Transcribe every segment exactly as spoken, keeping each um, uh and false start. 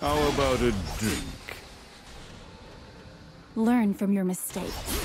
How about a drink? Learn from your mistakes.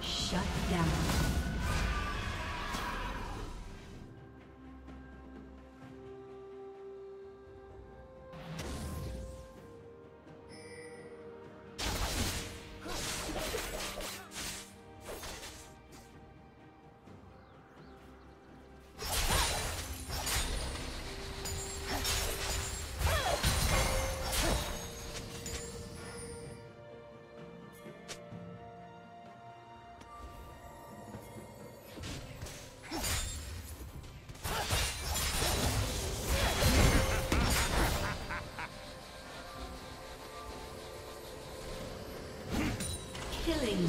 Shut down. Killing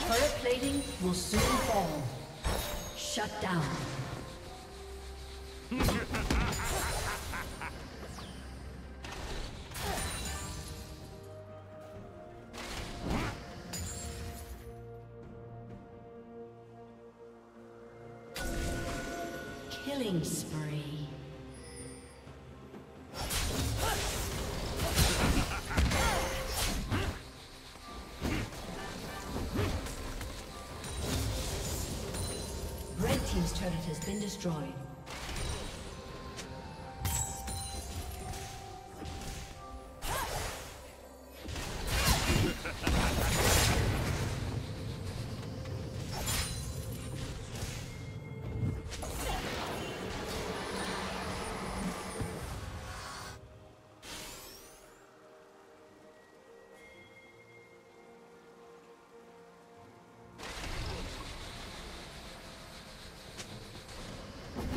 Turret plating will soon fall. Shut down. Killing spree. Team's turret has been destroyed. What?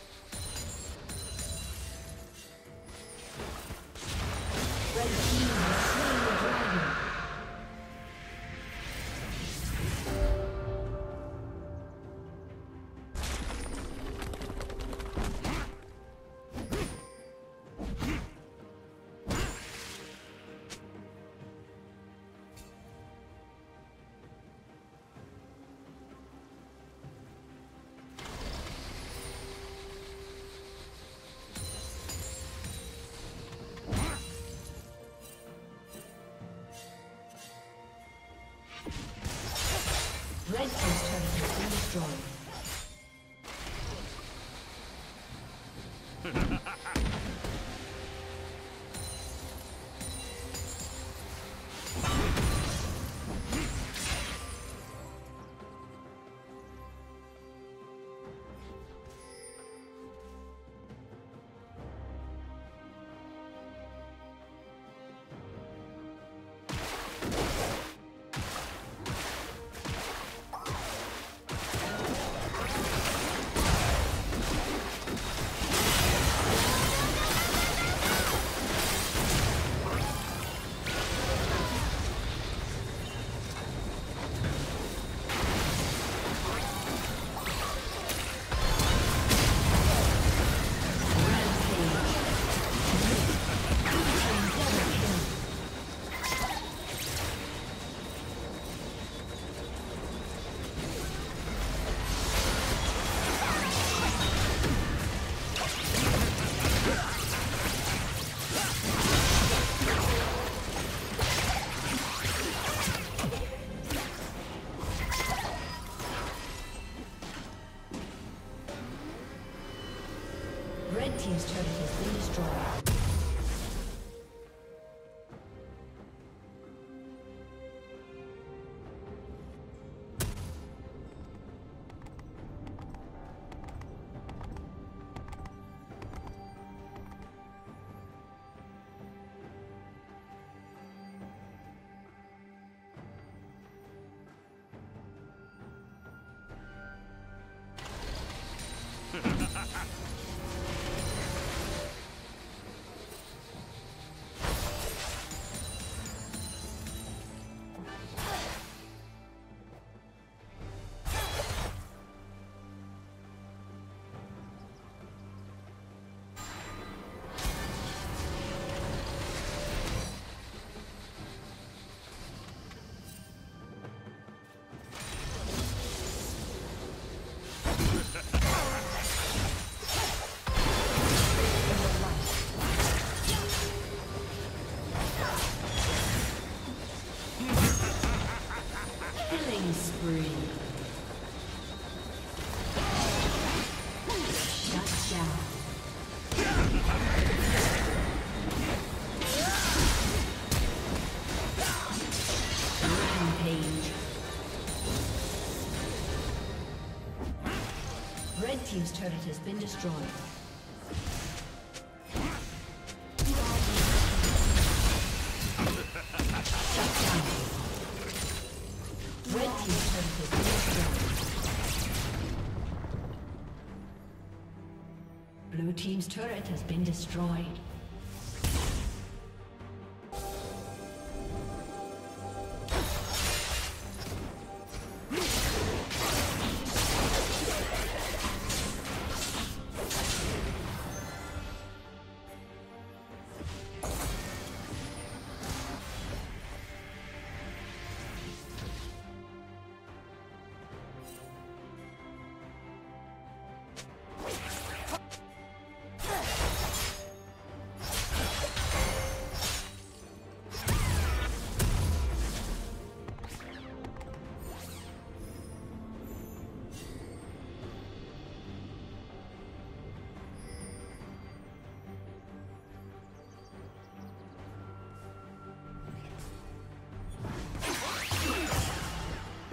Red Team's turret has been destroyed. Team's turret has been destroyed. Team's turret has been destroyed.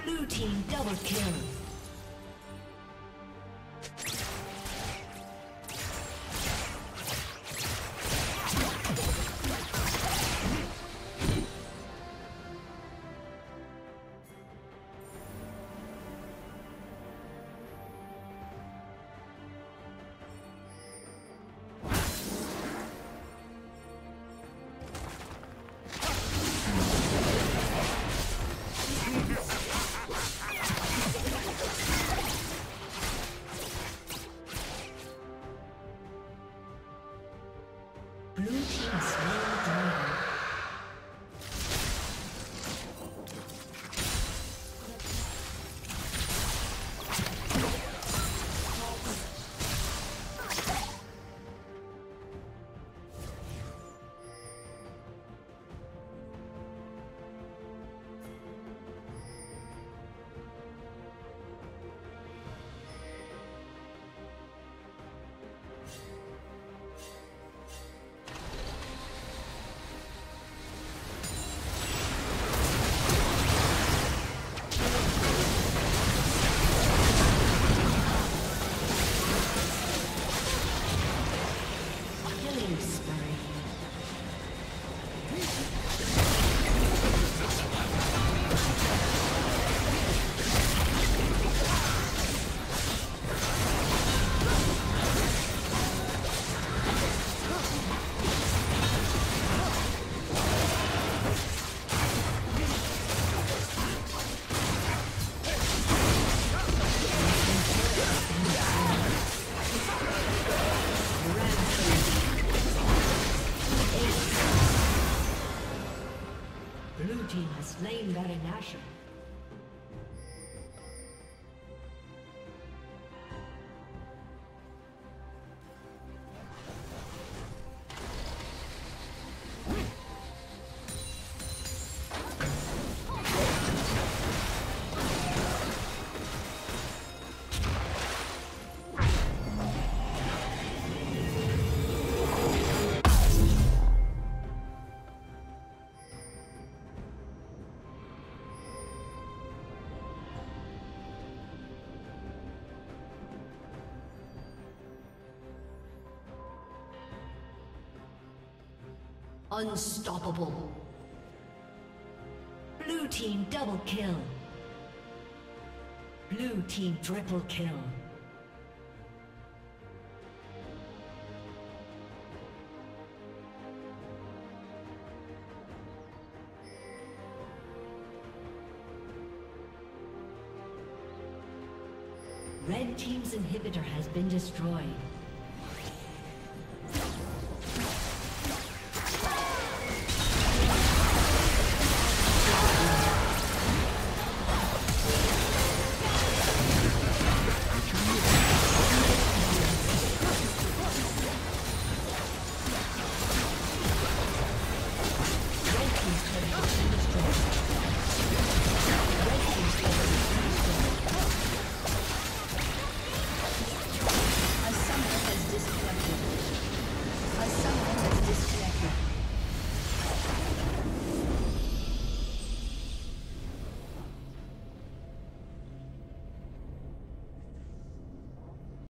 Blue Team's turret has been destroyed. Team double kill. Unstoppable. Blue team double kill. Blue team triple kill. Red team's inhibitor has been destroyed.